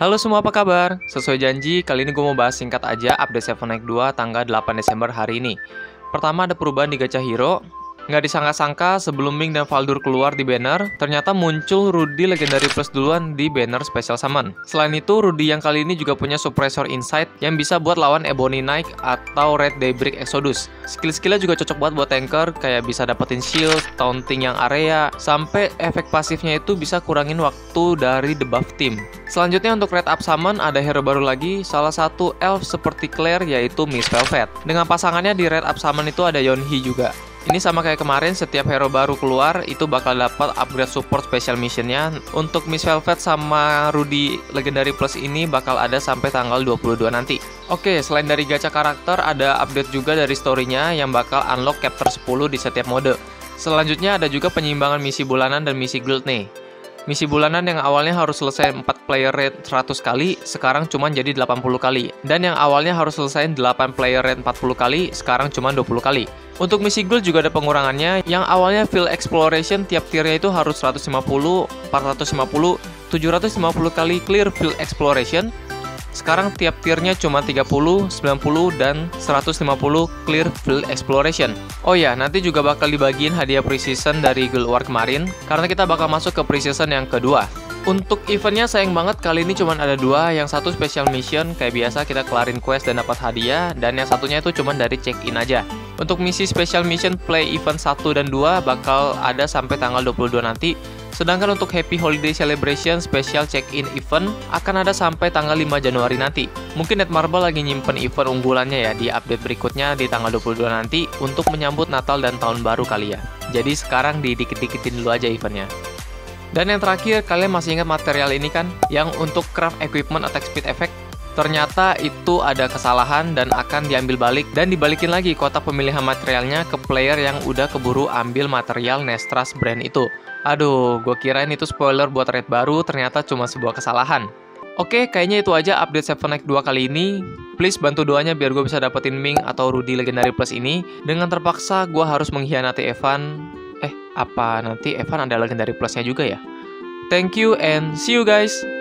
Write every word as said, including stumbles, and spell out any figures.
Halo semua, apa kabar? Sesuai janji, kali ini gue mau bahas singkat aja update Seven Knights dua tanggal delapan Desember hari ini. Pertama, ada perubahan di gacha hero. Nggak disangka-sangka, sebelum Ming dan Valdur keluar di banner, ternyata muncul Rudy Legendary Plus duluan di banner Special Summon. Selain itu, Rudy yang kali ini juga punya Suppressor Insight yang bisa buat lawan Ebony Knight atau Red Daybreak Exodus. Skill-skillnya juga cocok banget buat tanker, kayak bisa dapetin shield, taunting yang area, sampai efek pasifnya itu bisa kurangin waktu dari debuff tim. Selanjutnya untuk Red Up Summon ada hero baru lagi, salah satu elf seperti Claire yaitu Miss Velvet. Dengan pasangannya di Red Up Summon itu ada Yeonhee juga. Ini sama kayak kemarin, setiap hero baru keluar itu bakal dapat upgrade support special missionnya. Untuk Miss Velvet sama Rudy Legendary Plus ini bakal ada sampai tanggal dua puluh dua nanti. Oke, selain dari gacha karakter ada update juga dari storynya yang bakal unlock chapter sepuluh di setiap mode. Selanjutnya ada juga penyimbangan misi bulanan dan misi guild nih. Misi bulanan yang awalnya harus selesai empat player rate seratus kali, sekarang cuma jadi delapan puluh kali. Dan yang awalnya harus selesai delapan player rate empat puluh kali, sekarang cuma dua puluh kali. Untuk misi guild juga ada pengurangannya, yang awalnya field exploration tiap tiernya itu harus seratus lima puluh, empat ratus lima puluh, tujuh ratus lima puluh kali clear field exploration. Sekarang tiap tiernya cuma tiga puluh, sembilan puluh, dan seratus lima puluh clear field exploration. Oh ya, nanti juga bakal dibagiin hadiah pre-season dari Guild War kemarin, karena kita bakal masuk ke pre-season yang kedua. Untuk eventnya sayang banget, kali ini cuma ada dua, yang satu special mission, kayak biasa kita kelarin quest dan dapat hadiah, dan yang satunya itu cuma dari check-in aja. Untuk misi special mission play event satu dan dua bakal ada sampai tanggal dua puluh dua nanti. Sedangkan untuk Happy Holiday Celebration Special Check-in Event akan ada sampai tanggal lima Januari nanti. Mungkin Netmarble lagi nyimpen event unggulannya ya di update berikutnya di tanggal dua puluh dua nanti untuk menyambut Natal dan Tahun Baru kali ya. Jadi sekarang didikit-dikitin dulu aja eventnya. Dan yang terakhir, kalian masih ingat material ini kan? Yang untuk craft equipment attack speed effect. Ternyata itu ada kesalahan dan akan diambil balik dan dibalikin lagi kotak pemilihan materialnya ke player yang udah keburu ambil material Nestras brand itu. Aduh, gue kirain itu spoiler buat raid baru, ternyata cuma sebuah kesalahan. Oke, kayaknya itu aja update Seven Knights dua kali ini. Please bantu doanya biar gue bisa dapetin Ming atau Rudy Legendary Plus ini. Dengan terpaksa, gue harus mengkhianati Evan. Eh, apa nanti Evan ada Legendary Plusnya juga ya? Thank you and see you guys!